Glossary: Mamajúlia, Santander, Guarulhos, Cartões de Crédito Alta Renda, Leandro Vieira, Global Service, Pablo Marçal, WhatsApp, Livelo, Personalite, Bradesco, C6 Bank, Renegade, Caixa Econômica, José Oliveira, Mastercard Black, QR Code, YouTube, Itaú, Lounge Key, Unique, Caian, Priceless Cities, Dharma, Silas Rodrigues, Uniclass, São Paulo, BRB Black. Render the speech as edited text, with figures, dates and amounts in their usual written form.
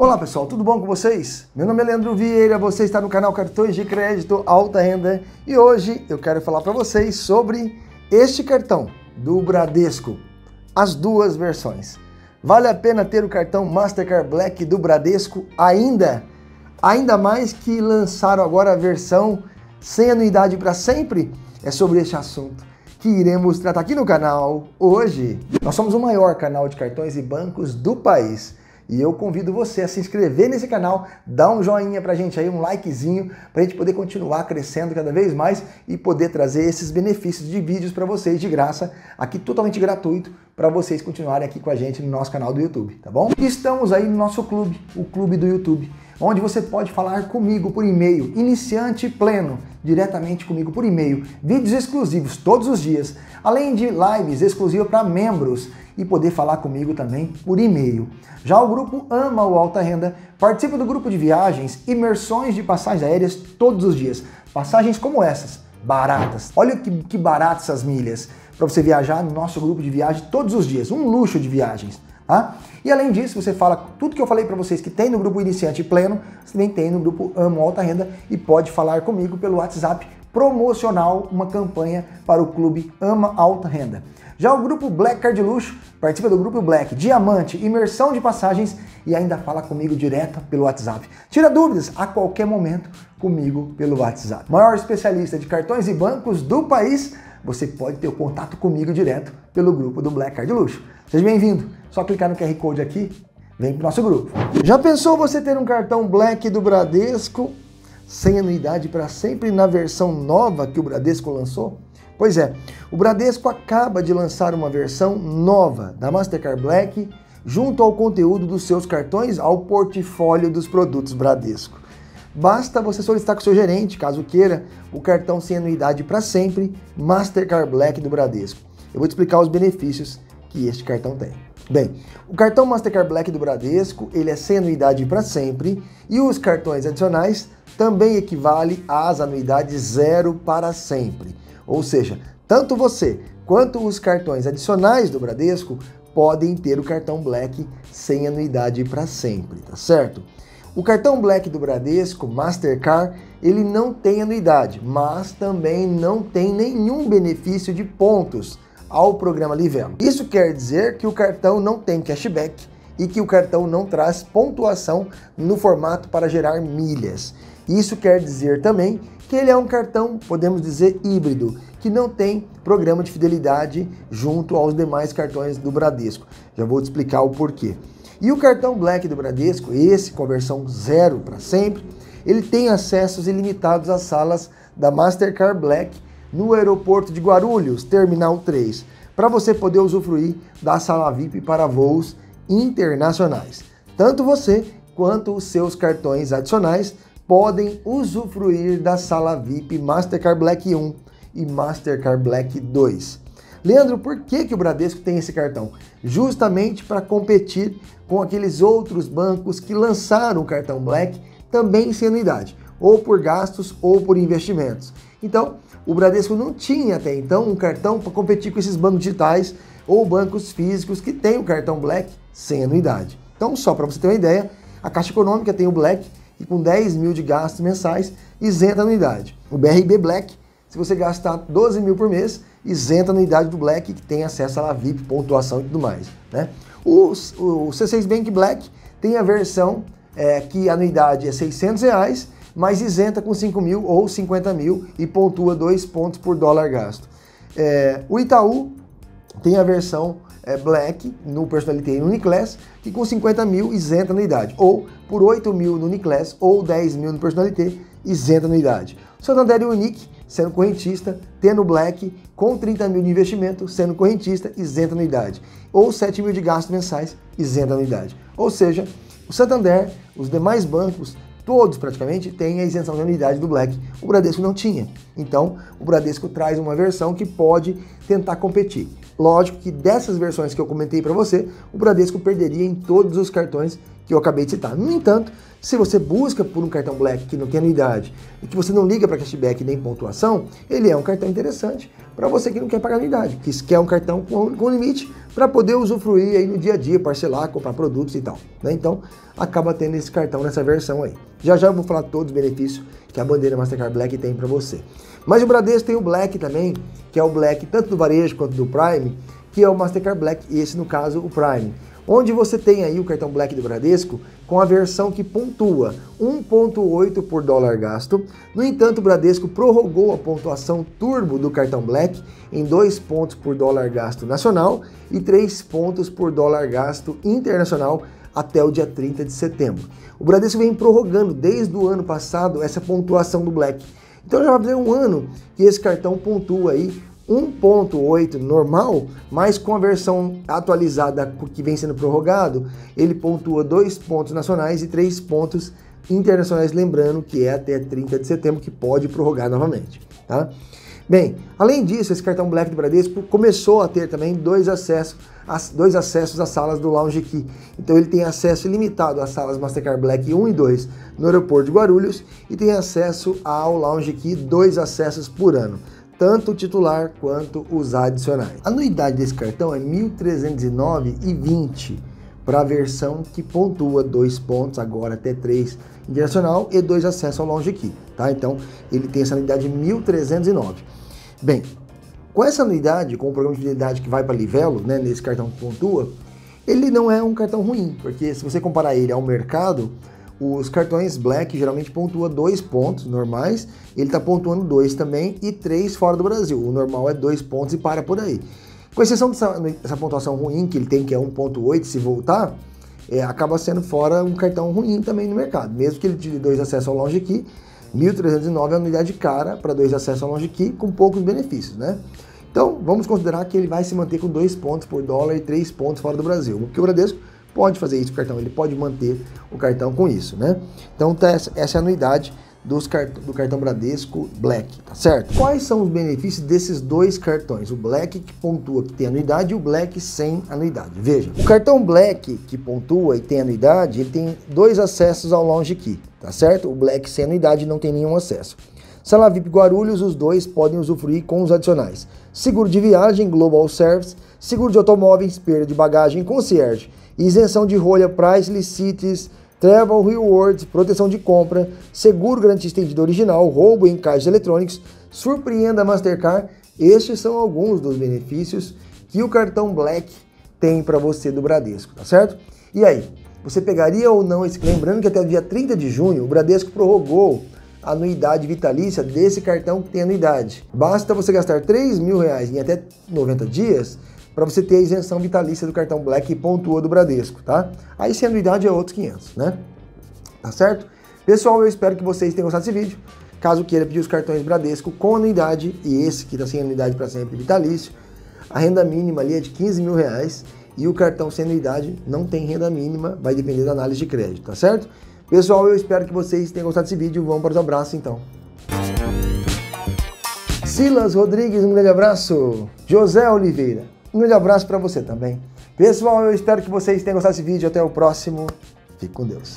Olá pessoal, tudo bom com vocês? Meu nome é Leandro Vieira, você está no canal Cartões de Crédito Alta Renda e hoje eu quero falar para vocês sobre este cartão do Bradesco, as duas versões. Vale a pena ter o cartão Mastercard Black do Bradesco ainda mais que lançaram agora a versão sem anuidade para sempre? É sobre este assunto que iremos tratar aqui no canal hoje. Nós somos o maior canal de cartões e bancos do país. E eu convido você a se inscrever nesse canal, dá um joinha pra gente aí, um likezinho, pra gente poder continuar crescendo cada vez mais e poder trazer esses benefícios de vídeos pra vocês de graça, aqui totalmente gratuito, pra vocês continuarem aqui com a gente no nosso canal do YouTube, tá bom? Estamos aí no nosso clube, o Clube do YouTube, onde você pode falar comigo por e-mail, iniciante pleno, diretamente comigo por e-mail, vídeos exclusivos todos os dias, além de lives exclusivas para membros e poder falar comigo também por e-mail. Já o grupo ama o Alta Renda, participa do grupo de viagens, imersões de passagens aéreas todos os dias, passagens como essas, baratas. Olha que baratas essas milhas, para você viajar no nosso grupo de viagem todos os dias, um luxo de viagens. Ah, e além disso, você fala tudo que eu falei para vocês que tem no grupo Iniciante Pleno, você também tem no grupo Amo Alta Renda e pode falar comigo pelo WhatsApp promocional, uma campanha para o clube Ama Alta Renda. Já o grupo Black Card Luxo, participa do grupo Black, Diamante, Imersão de Passagens e ainda fala comigo direto pelo WhatsApp. Tira dúvidas a qualquer momento comigo pelo WhatsApp. Maior especialista de cartões e bancos do país, você pode ter o contato comigo direto pelo grupo do Black Card Luxo. Seja bem-vindo, só clicar no QR Code aqui, vem para o nosso grupo. Já pensou você ter um cartão Black do Bradesco sem anuidade para sempre na versão nova que o Bradesco lançou? Pois é, o Bradesco acaba de lançar uma versão nova da Mastercard Black junto ao conteúdo dos seus cartões, ao portfólio dos produtos Bradesco. Basta você solicitar com o seu gerente, caso queira, o cartão sem anuidade para sempre Mastercard Black do Bradesco. Eu vou te explicar os benefícios que este cartão tem. Bem, o cartão Mastercard Black do Bradesco, ele é sem anuidade para sempre e os cartões adicionais também equivale às anuidades zero para sempre. Ou seja, tanto você quanto os cartões adicionais do Bradesco podem ter o cartão Black sem anuidade para sempre, tá certo? O cartão Black do Bradesco, Mastercard, ele não tem anuidade, mas também não tem nenhum benefício de pontos ao programa Livelo. Isso quer dizer que o cartão não tem cashback e que o cartão não traz pontuação no formato para gerar milhas. Isso quer dizer também que ele é um cartão, podemos dizer, híbrido, que não tem programa de fidelidade junto aos demais cartões do Bradesco. Já vou te explicar o porquê. E o cartão Black do Bradesco, esse com a versão zero para sempre, ele tem acessos ilimitados às salas da Mastercard Black no aeroporto de Guarulhos, Terminal 3, para você poder usufruir da sala VIP para voos internacionais. Tanto você quanto os seus cartões adicionais podem usufruir da sala VIP Mastercard Black 1 e Mastercard Black 2. Leandro, por que o Bradesco tem esse cartão? Justamente para competir com aqueles outros bancos que lançaram o cartão Black também sem anuidade, ou por gastos ou por investimentos. Então, o Bradesco não tinha até então um cartão para competir com esses bancos digitais ou bancos físicos que tem o cartão Black sem anuidade. Então, só para você ter uma ideia, a Caixa Econômica tem o Black e com 10 mil de gastos mensais, isenta a anuidade. O BRB Black, se você gastar 12 mil por mês, isenta a anuidade do Black, que tem acesso à VIP, pontuação e tudo mais, né? O C6 Bank Black tem a versão que a anuidade é R$600, mas isenta com 5 mil ou 50 mil e pontua 2 pontos por dólar gasto. O Itaú tem a versão Black no Personalite e no Uniclass, que com 50 mil isenta anuidade, ou por 8 mil no Uniclass ou 10 mil no Personalite, isenta anuidade. Santander e Unique, sendo correntista, tendo Black, com 30 mil de investimento, sendo correntista, isenta anuidade, ou 7 mil de gastos mensais, isenta anuidade. Ou seja, o Santander, os demais bancos, todos praticamente têm a isenção de anuidade do Black. O Bradesco não tinha. Então, o Bradesco traz uma versão que pode tentar competir. Lógico que dessas versões que eu comentei para você, o Bradesco perderia em todos os cartões que eu acabei de citar. No entanto, se você busca por um cartão Black que não tem anuidade e que você não liga para cashback nem pontuação, ele é um cartão interessante para você que não quer pagar anuidade, que quer um cartão com limite para poder usufruir aí no dia a dia, parcelar, comprar produtos e tal, né? Então, acaba tendo esse cartão nessa versão aí. Já já eu vou falar todos os benefícios que a bandeira Mastercard Black tem para você. Mas o Bradesco tem o Black também, que é o Black tanto do varejo quanto do Prime, que é o Mastercard Black, e esse no caso o Prime, onde você tem aí o cartão Black do Bradesco com a versão que pontua 1,8 por dólar gasto. No entanto, o Bradesco prorrogou a pontuação turbo do cartão Black em 2 pontos por dólar gasto nacional e 3 pontos por dólar gasto internacional até o dia 30 de setembro. O Bradesco vem prorrogando desde o ano passado essa pontuação do Black. Então já vai fazer um ano que esse cartão pontua aí 1,8 normal, mas com a versão atualizada que vem sendo prorrogado, ele pontua 2 pontos nacionais e 3 pontos internacionais, lembrando que é até 30 de setembro que pode prorrogar novamente, tá? Bem, além disso, esse cartão Black do Bradesco começou a ter também dois acessos às salas do Lounge Key. Então ele tem acesso ilimitado às salas Mastercard Black 1 e 2 no aeroporto de Guarulhos e tem acesso ao Lounge Key, 2 acessos por ano, tanto o titular quanto os adicionais. A anuidade desse cartão é R$ 1.309,20 para a versão que pontua 2 pontos, agora até 3 internacional e 2 acesso ao Lounge Key, tá? Então ele tem essa anuidade de R$ 1.309. Bem, com essa anuidade, com o programa de fidelidade que vai para Livelo, né, nesse cartão que pontua, ele não é um cartão ruim, porque se você comparar ele ao mercado, os cartões Black geralmente pontua 2 pontos normais, ele está pontuando 2 também e 3 fora do Brasil. O normal é 2 pontos e para por aí. Com exceção dessa pontuação ruim que ele tem, que é 1,8, se voltar, acaba sendo fora um cartão ruim também no mercado. Mesmo que ele tire 2 acessos ao Lounge Key, 1.309 é uma unidade cara para 2 acessos ao Lounge Key com poucos benefícios, né? Então vamos considerar que ele vai se manter com 2 pontos por dólar e 3 pontos fora do Brasil, porque o Bradesco pode fazer isso com o cartão, ele pode manter o cartão com isso, né? Então tá, essa é a anuidade do cartão Bradesco Black, tá certo? Quais são os benefícios desses dois cartões? O Black que pontua, que tem anuidade, e o Black sem anuidade. Veja, o cartão Black que pontua e tem anuidade, ele tem 2 acessos ao Lounge Key, tá certo? O Black sem anuidade não tem nenhum acesso. Sala VIP Guarulhos, os dois podem usufruir com os adicionais. Seguro de viagem, Global Service, seguro de automóveis, perda de bagagem, concierge, isenção de rolha, Priceless Cities, Travel Rewards, proteção de compra, seguro garantia estendida original, roubo em caixas eletrônicos, surpreenda Mastercard. Estes são alguns dos benefícios que o cartão Black tem para você do Bradesco, tá certo? E aí, você pegaria ou não esse? Lembrando que até o dia 30 de junho, o Bradesco prorrogou a anuidade vitalícia desse cartão que tem anuidade. Basta você gastar R$ 3.000 em até 90 dias, para você ter a isenção vitalícia do cartão Black e pontua do Bradesco, tá? Aí sem anuidade é outros 500, né? Tá certo? Pessoal, eu espero que vocês tenham gostado desse vídeo. Caso queira pedir os cartões Bradesco com anuidade, e esse que tá sem anuidade para sempre, vitalício, a renda mínima ali é de R$ 15.000 e o cartão sem anuidade não tem renda mínima, vai depender da análise de crédito, tá certo? Pessoal, eu espero que vocês tenham gostado desse vídeo. Vamos para os abraços, então. Silas Rodrigues, um grande abraço. José Oliveira, um grande abraço para você também. Pessoal, eu espero que vocês tenham gostado desse vídeo. Até o próximo. Fique com Deus.